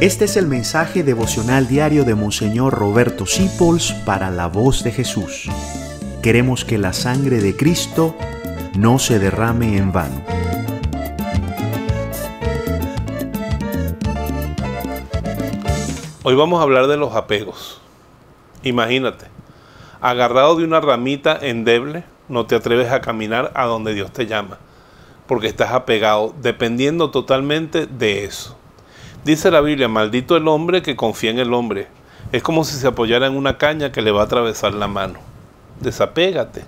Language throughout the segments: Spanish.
Este es el mensaje devocional diario de Monseñor Roberto Sipols para La Voz de Jesús. Queremos que la sangre de Cristo no se derrame en vano. Hoy vamos a hablar de los apegos. Imagínate, agarrado de una ramita endeble, no te atreves a caminar a donde Dios te llama, porque estás apegado, dependiendo totalmente de eso. Dice la Biblia, maldito el hombre que confía en el hombre. Es como si se apoyara en una caña que le va a atravesar la mano. Desapégate.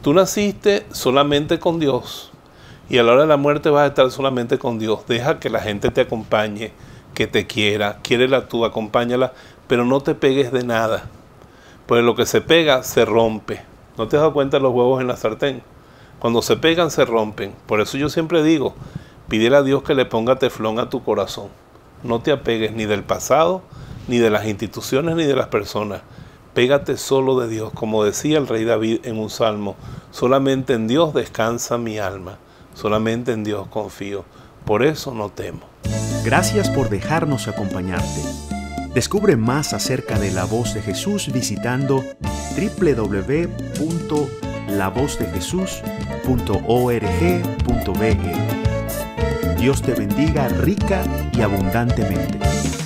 Tú naciste solamente con Dios y a la hora de la muerte vas a estar solamente con Dios. Deja que la gente te acompañe, que te quiera, quiérela tú, acompáñala, pero no te pegues de nada. Pues lo que se pega se rompe. ¿No te has dado cuenta de los huevos en la sartén? Cuando se pegan se rompen. Por eso yo siempre digo, pídele a Dios que le ponga teflón a tu corazón. No te apegues ni del pasado, ni de las instituciones, ni de las personas. Pégate solo de Dios, como decía el rey David en un salmo. Solamente en Dios descansa mi alma. Solamente en Dios confío. Por eso no temo. Gracias por dejarnos acompañarte. Descubre más acerca de La Voz de Jesús visitando www.lavozdejesus.org.be. Dios te bendiga rica y abundantemente.